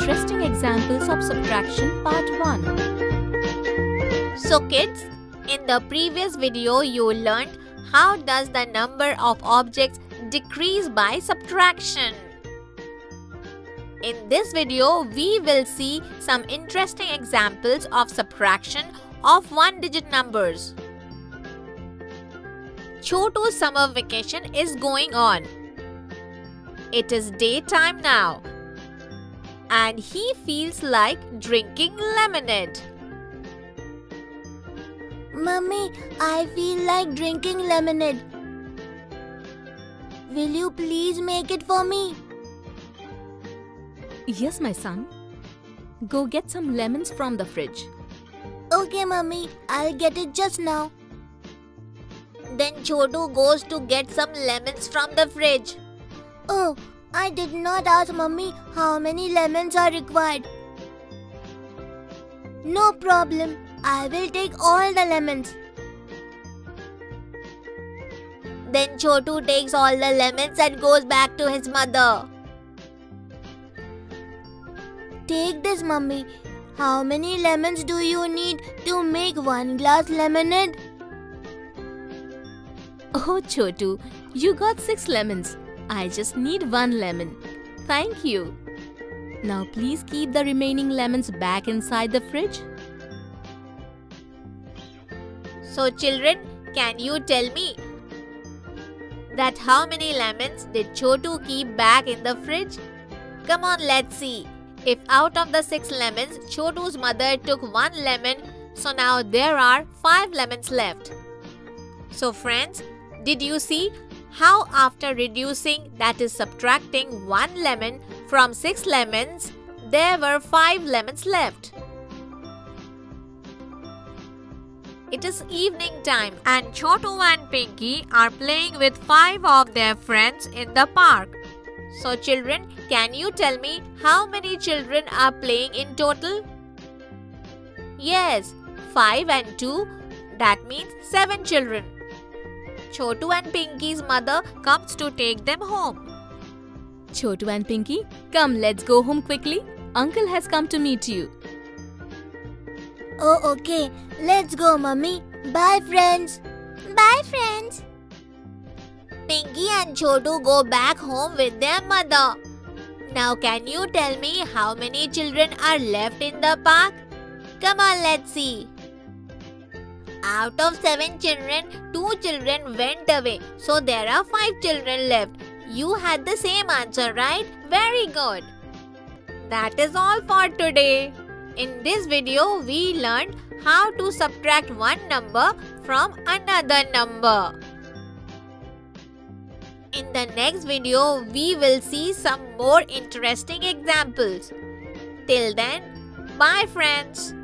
Interesting Examples of Subtraction Part 1. So kids, in the previous video you learned how does the number of objects decrease by subtraction. In this video we will see some interesting examples of subtraction of one-digit numbers. Chotu's summer vacation is going on. It is daytime now, and he feels like drinking lemonade. Mummy, I feel like drinking lemonade. Will you please make it for me? Yes, my son. Go get some lemons from the fridge. Okay, Mummy. I'll get it just now. Then Chotu goes to get some lemons from the fridge. Oh, I did not ask Mummy how many lemons are required. No problem. I will take all the lemons. Then Chotu takes all the lemons and goes back to his mother. Take this, Mummy. How many lemons do you need to make one glass lemonade? Oh, Chotu, you got 6 lemons. I just need 1 lemon. Thank you. Now please keep the remaining lemons back inside the fridge. So children, can you tell me that how many lemons did Chotu keep back in the fridge? Come on, let's see. If out of the 6 lemons, Chotu's mother took 1 lemon, so now there are 5 lemons left. So friends, did you see how after reducing, that is subtracting 1 lemon from 6 lemons, there were 5 lemons left. It is evening time and Chotu and Pinky are playing with 5 of their friends in the park. So children, can you tell me how many children are playing in total? Yes, 5 and 2, that means 7 children. Chotu and Pinky's mother comes to take them home. Chotu and Pinky, come, let's go home quickly. Uncle has come to meet you. Oh, okay. Let's go, Mummy. Bye, friends. Bye, friends. Pinky and Chotu go back home with their mother. Now, can you tell me how many children are left in the park? Come on, let's see. Out of 7 children, 2 children went away. So there are 5 children left. You had the same answer, right? Very good. That is all for today. In this video, we learned how to subtract one number from another number. In the next video, we will see some more interesting examples. Till then, bye friends.